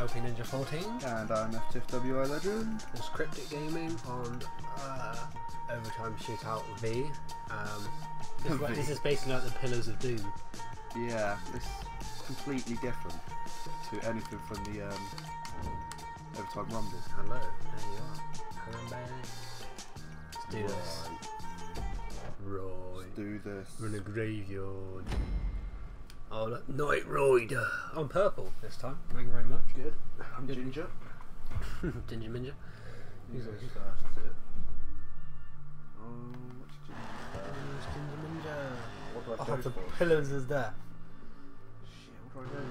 LP Ninja 14. And I'm FTFWI Legend. It's Cryptic Gaming on Overtime Shootout V. This is basically like the Pillars of Doom. Yeah, it's completely different to anything from the Overtime Rumble. Hello, there you are. Hello, man. Let's do this. Right. Let's do this. We're in a graveyard. Oh look, Nightroider! I'm purple this time, thank you very much. Good. I'm Din Ginger. Ginger Minja. Who's on first? What's Ginger Minja? What do I do? The Pillars is there. Shit, what do I do?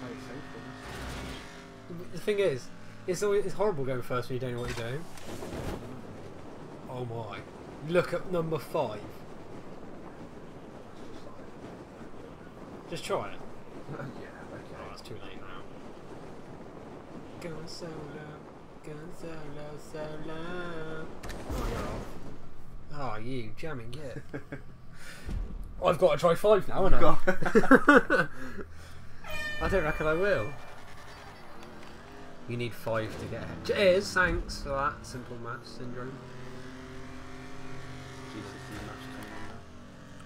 Play safe first. The thing is, it's horrible going first when you don't know what you're doing. Oh my. Look at number 5. Just try it. Yeah, okay. Oh, it's too late now. Going solo, going solo. Oh, you jamming, yeah. I've got to try 5 now, haven't I? I don't reckon I will. You need 5 to get ahead. Cheers, thanks for that simple math syndrome. Jesus, you matched.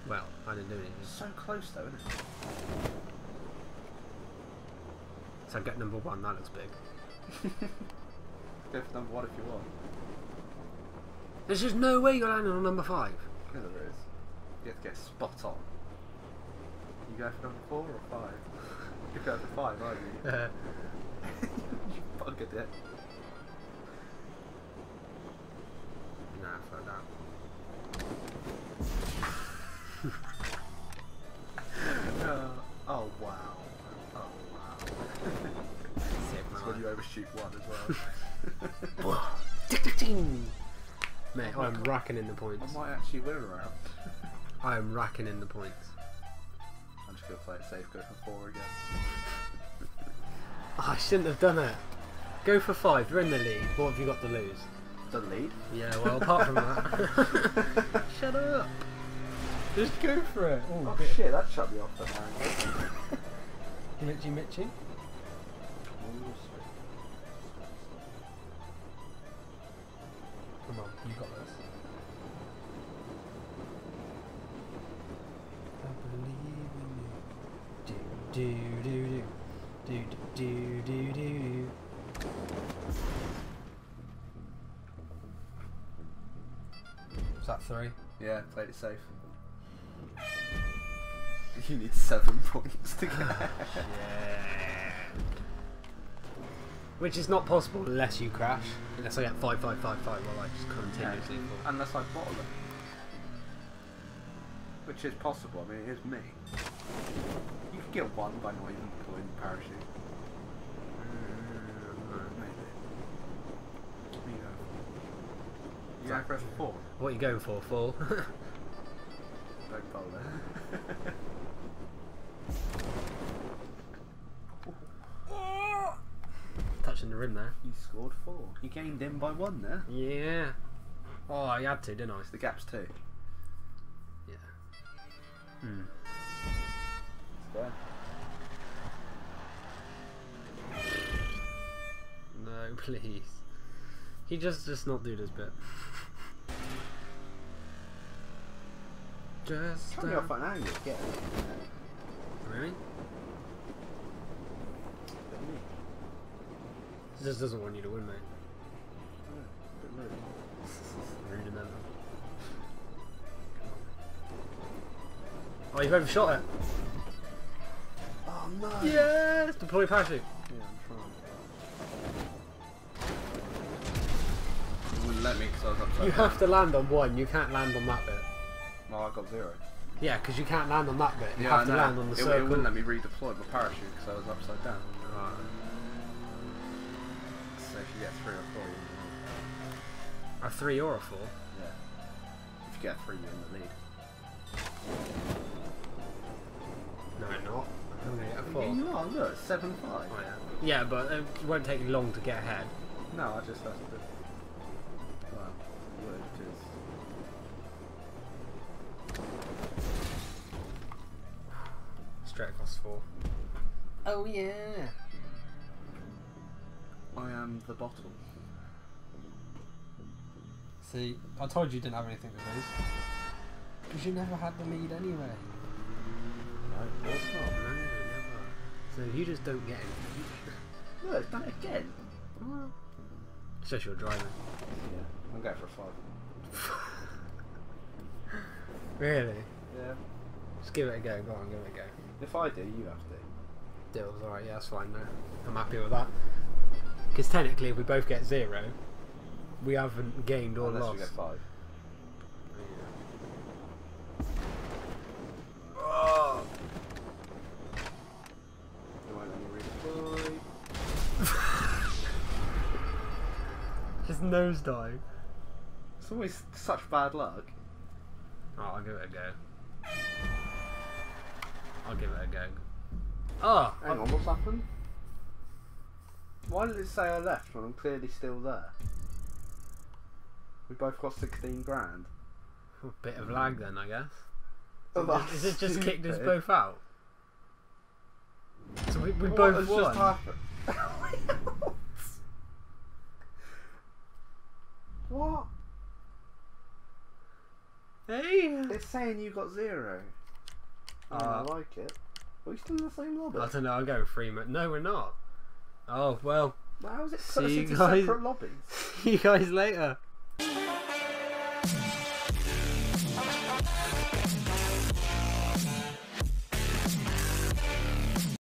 Well, I didn't do anything. So close though, isn't it? So I get number 1, that looks big. Go for number 1 if you want. There's just no way you're landing on number 5. Yeah, there is. You have to get spot on. You go for number 4 or 5? You go for 5, aren't you? You buggered it. Nah, fuck that. Oh wow. That's when you overshoot 1 as well. Mate, I'm racking in the points. I might actually win around. I am racking in the points. I'm just going to play it safe, go for 4 again. Oh, I shouldn't have done it. Go for 5, you're in the lead. What have you got to lose? The lead? Yeah, well, apart from that. Shut up. Just go for it. Ooh, oh shit, that shut me off that hand. Glitchy Mitchy. Come on, you got this. I believe in you. Do do do. Was that 3? Yeah, played it safe. You need 7 points to get ahead. Yeah. Which is not possible unless you crash. Unless I get 5, 5, 5, 5 while I just continuously fall. Unless I bottle it. Which is possible, I mean, here's me. You can get 1 by not even pulling the parachute. Maybe. You go. You press 4. What are you going for? 4? Don't bowl there. Touching the rim there. You scored 4. You gained in by 1 there. Yeah. Oh, I had to, didn't I? The gap's 2. Yeah. Hmm. It's no, please. He just not do this bit. Just. Try me off an angle. Yeah. Really? This doesn't want you to win, mate. Yeah, rude enough. Oh, you've overshot it. Oh no! Yes! Deploy parachute. Yeah, I'm trying. You wouldn't let me because I was upside. You have to land on 1. You can't land on that bit. No, I got 0. Yeah, because you can't land on that bit. You have to land on the circle. It wouldn't let me redeploy my parachute because I was upside down. Right. So if you get 3 or 4, you win. A 3 or a 4? Yeah. If you get 3, you're in the lead. No, I'm not. I'm going to get a 4. Yeah, you are, look, 7-5. Oh, yeah. Yeah, but it won't take long to get ahead. No, I just have to. Well, the word is. Straight across 4. Oh, yeah. I am the bottle. See, I told you didn't have anything to lose. Because you never had the lead anyway. No, of course not. No, never. So you just don't get anything. Look, that again. It's just your driver. Yeah, I'm going for a 5. Really? Yeah. Just give it a go. Go on, give it a go. If I do, you have to. Deal's alright, yeah, that's fine now. I'm happy with that. Because technically, if we both get 0, we haven't gained or lost. Unless we get 5. Yeah. Oh! Do I let me redeploy? Just nosedive. It's always such bad luck. Oh, I'll give it a go. I'll give it a go. Oh! Hang on, what's happened? Why did it say I left when I'm clearly still there? We both got 16 grand. A bit of lag then, I guess. Oh, is it just kicked us both out? So we both won. Just happened? What? Hey! It's saying you got 0. I like it. Are we still in the same lobby? I don't know, I'll go 3 minutes. No, we're not. Oh, well. How is it put us into separate lobbies? See you guys later.